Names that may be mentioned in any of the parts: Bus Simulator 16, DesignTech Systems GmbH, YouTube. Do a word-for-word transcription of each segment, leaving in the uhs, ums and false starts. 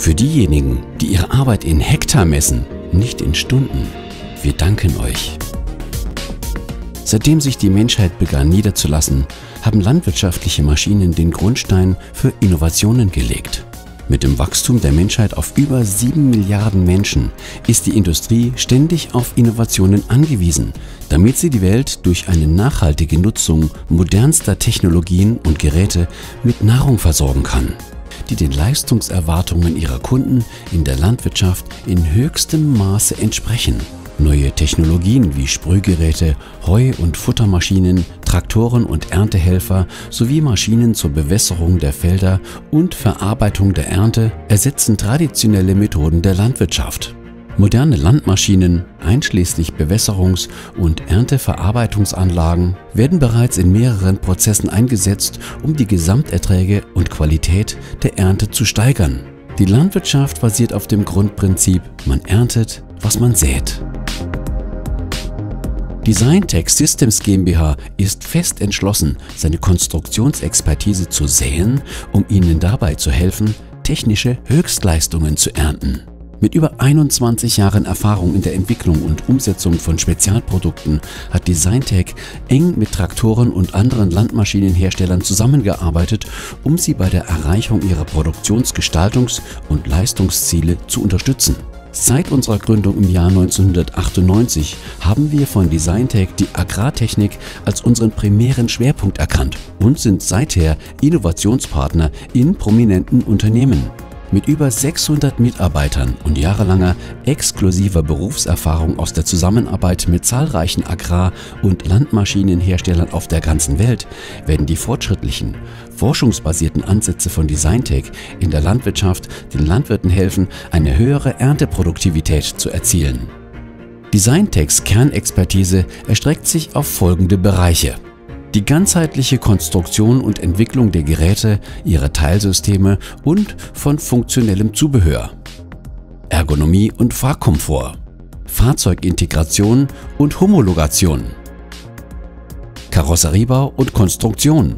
Für diejenigen, die ihre Arbeit in Hektar messen, nicht in Stunden, wir danken euch. Seitdem sich die Menschheit begann niederzulassen, haben landwirtschaftliche Maschinen den Grundstein für Innovationen gelegt. Mit dem Wachstum der Menschheit auf über sieben Milliarden Menschen ist die Industrie ständig auf Innovationen angewiesen, damit sie die Welt durch eine nachhaltige Nutzung modernster Technologien und Geräte mit Nahrung versorgen kann, die den Leistungserwartungen ihrer Kunden in der Landwirtschaft in höchstem Maße entsprechen. Neue Technologien wie Sprühgeräte, Heu- und Futtermaschinen, Traktoren und Erntehelfer sowie Maschinen zur Bewässerung der Felder und Verarbeitung der Ernte ersetzen traditionelle Methoden der Landwirtschaft. Moderne Landmaschinen, einschließlich Bewässerungs- und Ernteverarbeitungsanlagen, werden bereits in mehreren Prozessen eingesetzt, um die Gesamterträge und Qualität der Ernte zu steigern. Die Landwirtschaft basiert auf dem Grundprinzip, man erntet, was man sät. DesignTech Systems GmbH ist fest entschlossen, seine Konstruktionsexpertise zu säen, um Ihnen dabei zu helfen, technische Höchstleistungen zu ernten. Mit über einundzwanzig Jahren Erfahrung in der Entwicklung und Umsetzung von Spezialprodukten hat DesignTech eng mit Traktoren und anderen Landmaschinenherstellern zusammengearbeitet, um sie bei der Erreichung ihrer Produktionsgestaltungs- und Leistungsziele zu unterstützen. Seit unserer Gründung im Jahr neunzehnhundertachtundneunzig haben wir von DesignTech die Agrartechnik als unseren primären Schwerpunkt erkannt und sind seither Innovationspartner in prominenten Unternehmen. Mit über sechshundert Mitarbeitern und jahrelanger exklusiver Berufserfahrung aus der Zusammenarbeit mit zahlreichen Agrar- und Landmaschinenherstellern auf der ganzen Welt werden die fortschrittlichen, forschungsbasierten Ansätze von DesignTech in der Landwirtschaft den Landwirten helfen, eine höhere Ernteproduktivität zu erzielen. DesignTechs Kernexpertise erstreckt sich auf folgende Bereiche: die ganzheitliche Konstruktion und Entwicklung der Geräte, ihrer Teilsysteme und von funktionellem Zubehör, Ergonomie und Fahrkomfort, Fahrzeugintegration und Homologation, Karosseriebau und Konstruktion,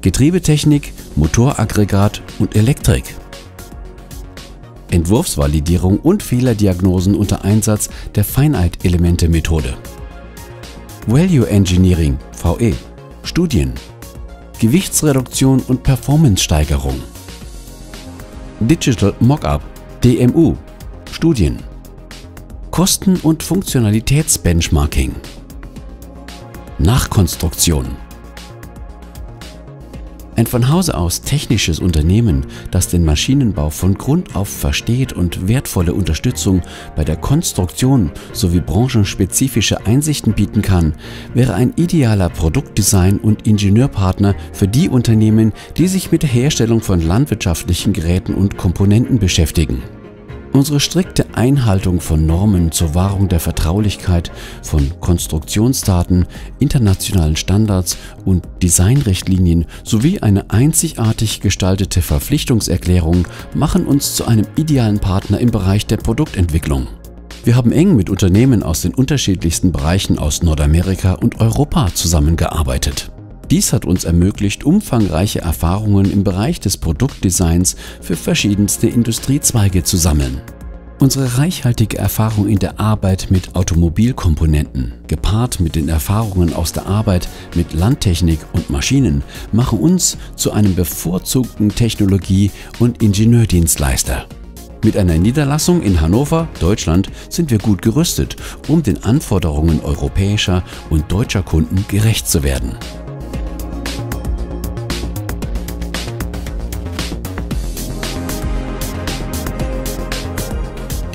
Getriebetechnik, Motoraggregat und Elektrik, Entwurfsvalidierung und Fehlerdiagnosen unter Einsatz der Feinheit-Elemente-Methode, Value Engineering, V E, Studien, Gewichtsreduktion und Performance-Steigerung, Digital Mockup, D M U, Studien, Kosten- und Funktionalitätsbenchmarking, Nachkonstruktion. Ein von Hause aus technisches Unternehmen, das den Maschinenbau von Grund auf versteht und wertvolle Unterstützung bei der Konstruktion sowie branchenspezifische Einsichten bieten kann, wäre ein idealer Produktdesign- und Ingenieurpartner für die Unternehmen, die sich mit der Herstellung von landwirtschaftlichen Geräten und Komponenten beschäftigen. Unsere strikte Einhaltung von Normen zur Wahrung der Vertraulichkeit von Konstruktionsdaten, internationalen Standards und Designrichtlinien sowie eine einzigartig gestaltete Verpflichtungserklärung machen uns zu einem idealen Partner im Bereich der Produktentwicklung. Wir haben eng mit Unternehmen aus den unterschiedlichsten Bereichen aus Nordamerika und Europa zusammengearbeitet. Dies hat uns ermöglicht, umfangreiche Erfahrungen im Bereich des Produktdesigns für verschiedenste Industriezweige zu sammeln. Unsere reichhaltige Erfahrung in der Arbeit mit Automobilkomponenten, gepaart mit den Erfahrungen aus der Arbeit mit Landtechnik und Maschinen, machen uns zu einem bevorzugten Technologie- und Ingenieurdienstleister. Mit einer Niederlassung in Hannover, Deutschland, sind wir gut gerüstet, um den Anforderungen europäischer und deutscher Kunden gerecht zu werden.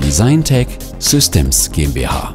DesignTech Systems GmbH